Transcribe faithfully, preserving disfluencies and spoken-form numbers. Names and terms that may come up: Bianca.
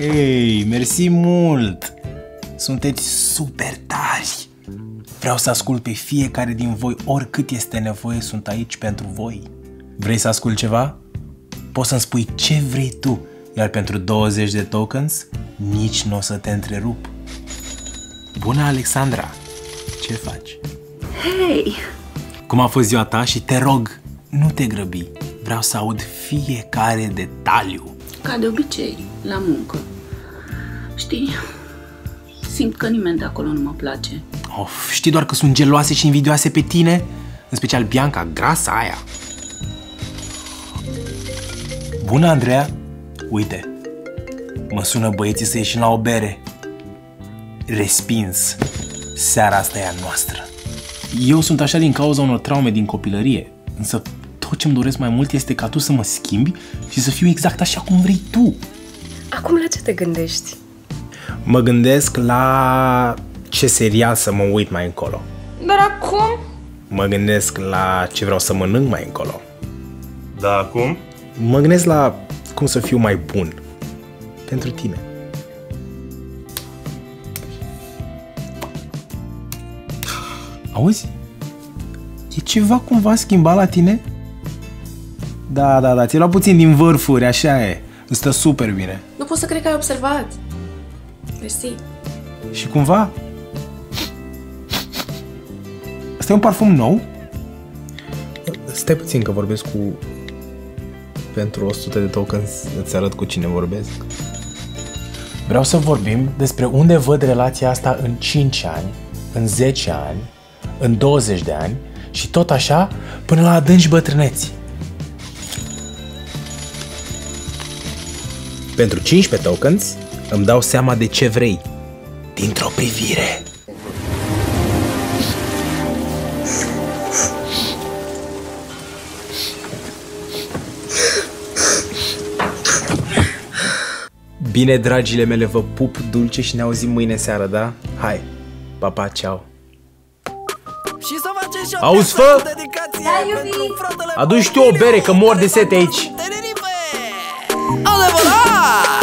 Ei, mersi mult! Sunteți super tari! Vreau să ascult pe fiecare din voi, oricât este nevoie, sunt aici pentru voi. Vrei să ascult ceva? Poți să-mi spui ce vrei tu, iar pentru douăzeci de tokens, nici nu o să te întrerup. Bună, Alexandra! Ce faci? Hei! Cum a fost ziua ta și te rog, nu te grăbi. Vreau să aud fiecare detaliu. Ca de obicei, la muncă. Știi, simt că nimeni de acolo nu mă place. Of, știi doar că sunt geloase și invidioase pe tine? În special Bianca, grasa aia. Bună, Andreea! Uite, mă sună băieții să ieșim la o bere. Respins. Seara asta e a noastră. Eu sunt așa din cauza unor traume din copilărie, însă tot ce-mi doresc mai mult este ca tu să mă schimbi și să fiu exact așa cum vrei tu. Acum la ce te gândești? Mă gândesc la ce serial să mă uit mai încolo. Dar acum? Mă gândesc la ce vreau să mănânc mai încolo. Da, acum? Mă gândesc la cum să fiu mai bun pentru tine. Auzi? E ceva cumva schimbat la tine? Da, da, da, ți-ai luat puțin din vârfuri, așa e. Îți stă super bine. Nu pot să cred că ai observat. Mersi. Și cumva... Asta e un parfum nou? Stai puțin că vorbesc cu... Pentru o sută de tokens îți arăt cu cine vorbesc. Vreau să vorbim despre unde văd relația asta în cinci ani, în zece ani, în douăzeci de ani și tot așa până la adânci bătrâneți. Pentru cincisprezece tokens îmi dau seama de ce vrei, dintr-o privire. Bine, dragile mele, vă pup dulce și ne auzim mâine seară, da? Hai, pa, pa, ceau! Auzi, fă! Aduci tu o bere, că mor de sete aici! Adevărat!